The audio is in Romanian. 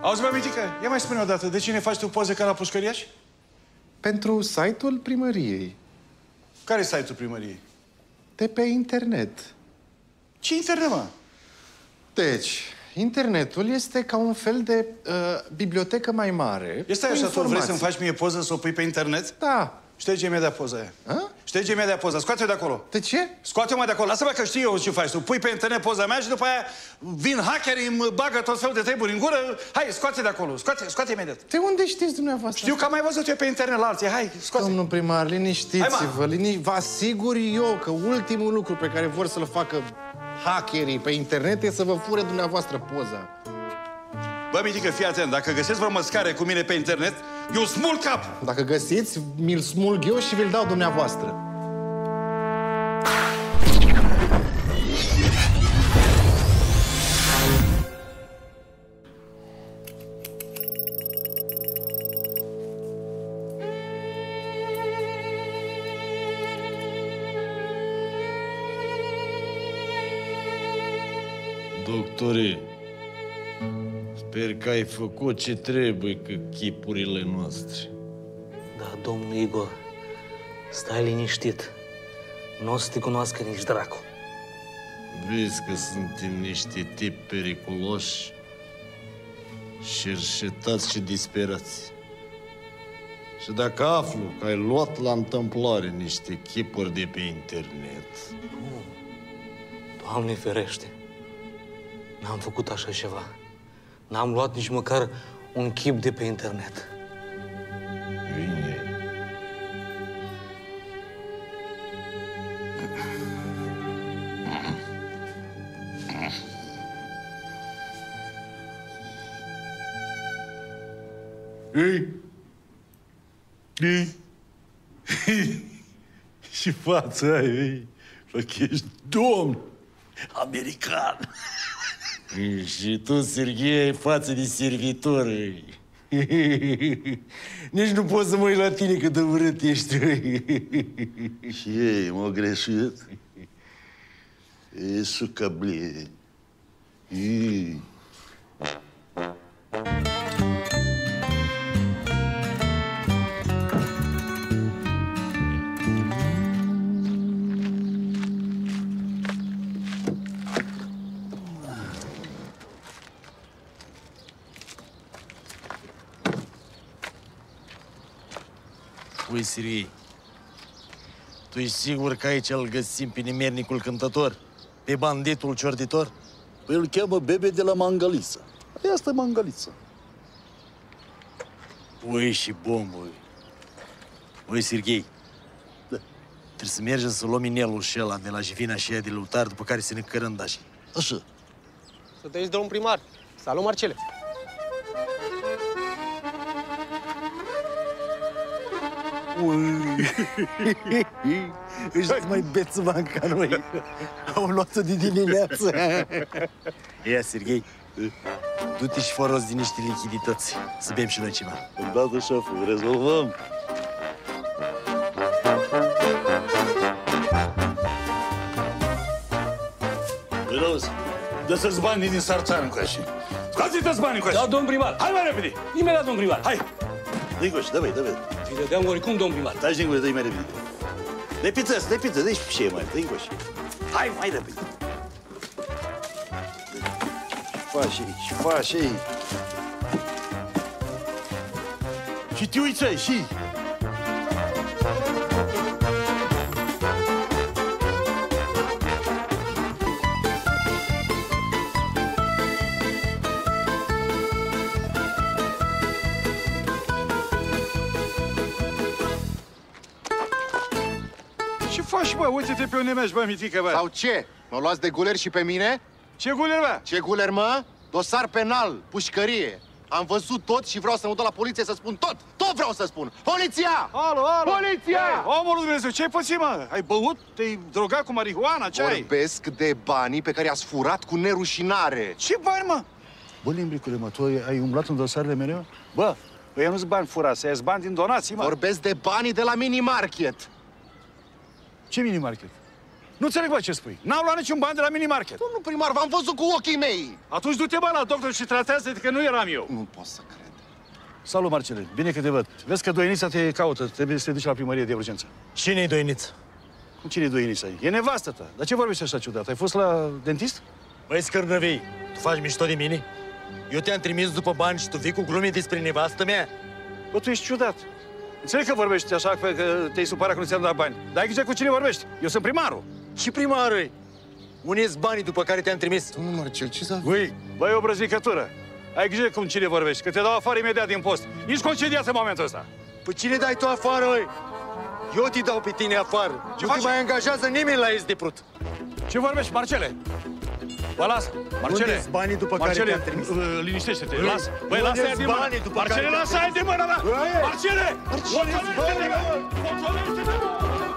Auzi, mamitică, ia mai spune o dată, de cine faci tu poze ca la pușcăriaș? Pentru site-ul primăriei. Care e site-ul primăriei? De pe internet. Ce internet, mă? Deci, internetul este ca un fel de bibliotecă mai mare. Este așa, tu vrei să-mi faci mie poză să o pui pe internet? Da. Șterge-i imediat de poza aia. Șterge-i imediat de poza. Scoate-o de acolo. De ce? Scoate-o de acolo. Lasă-mă că știu eu ce faci. Tu pui pe internet poza mea și după aia vin hackerii, îmi bagă tot felul de treburi în gură. Hai, scoate-o de acolo. Scoate-o imediat. De unde știți dumneavoastră? Știu că am mai văzut eu pe internet la alții. Hai, scoate-o. Domnul primar, liniștiți-vă. Vă asigur eu că ultimul lucru pe care vor să-l facă hackerii pe internet e să vă fure dumneavoastră poza. Bă, mitică, fii atent. Dacă găsesc vreo măscare cu mine pe internet, eu smulg capul! Dacă găsiți, mi-l smulg eu și vi-l dau dumneavoastră. Doctore, sper că ai făcut ce trebuie cu chipurile noastre. Da, domnul Igor, stai liniștit. Nu o să te cunoască nici dracu. Vezi că suntem niște tipi periculoși, cerșetați și disperați. Și dacă aflu că ai luat la întâmplare niște chipuri de pe internet... Nu, Doamne ferește, n-am făcut așa ceva. N-am luat nici măcar un chip de pe internet. Bine. Și fața aia, că ești domn american. Și tu, Serghei, ai față de servitor. Nici nu pot să mă uit la tine cât de urât ești. Și ei m-au greșit. E sucablie. Păi, Serghei, tu ești sigur că aici îl găsim pe nemernicul cântător? Pe banditul ciorditor? Păi îl cheamă Bebe de la Mangalița. Asta e Mangalița. Păi și bombă. Păi, Serghei, da, trebuie să mergem să luăm inelul și ăla de la jivina și aia de lăutar, după care să ne cărândașe. Așa. Să te ieși de un primar. Salut, Marcele. Ăștia-s mai bețuvan ca noi. Au luat-o de dimineață. Ia, Serghei, du-te și fă rost din niște lichidități. Să bem și noi ceva. Îndată, șeful, rezolvăm. Răuz, dă să-ți banii din sarțanul cu așa. Scoate-te-ți banii cu așa. Da, domn primar. Hai mai repede. Imediat, domn primar. Hai. Nicoș, dă-mi, dă-mi. Îi dădeam oricum, domn primar. Taci, Nicoș, dă-i mai repede. De pizza, dă-i ce e mai, Nicoș. Hai, mai repede. Faci ei. Și te uiți ai, și... Bă, uite-te pe unde mergi, bă, mitică, bă. Sau ce? Mă luați de guler și pe mine? Ce guler, bă? Ce guler, mă? Dosar penal, pușcărie. Am văzut tot și vreau să mă duc la poliție să spun tot. Tot vreau să spun. Poliția! Alo, alo! Poliția! Ei, omul lui Dumnezeu, ce-ai pățit, mă? Ai băut? Te-ai drogat cu marihuana? Ce ai? Vorbesc de banii pe care i-ați furat cu nerușinare. Ce bani, mă? Bă, limbricule, mă, tu ai umblat în dosarele mereu? Bă, ăia nu-s bani furați, ăia-s bani din donații, mă. Vorbesc de banii de la minimarket. Ce minimarket? Nu înțeleg, bă, ce spui. N-am luat niciun ban de la minimarket. Domnul primar, v-am văzut cu ochii mei. Atunci du-te, bă, la doctor și tratează-te că nu eram eu. Nu pot să cred. Salut, Marcele. Bine că te văd. Vezi că Doinița te caută. Trebuie să te duci la primărie de urgență. Cine-i Doinița? Cum cine-i Doinița? E nevastă ta. Dar ce vorbești așa ciudat? Ai fost la dentist? Băi, scârnăvii, tu faci mișto de mine? Eu te-am trimis după bani și tu vii cu glume despre nevastă mea? Bă, tu ești ciudat. Înțeleg că vorbești așa, că te-ai supărat că nu ți-am dat bani. Dar ai grijă cu cine vorbești. Eu sunt primarul. Și primarul. Unde-s banii după care te-am trimis? Domnul Marcel, ce să... Ui, bă, e o brăznicătură. Ai grijă cu cine vorbești, că te dau afară imediat din post. Nici concediați în momentul ăsta. Păi cine dai tu afară, oi? Eu te dau pe tine afară. Ce nu te mai angajează nimeni la Est de Prut. Ce vorbești, Marcele? Bă, lasă, Marcele. Unde-s banii după care te-am trimis? Liniștește-te, lasă. Băi, lasă-i de mână. Marcele, lasă-i de mână, da! Marcele! Marcele!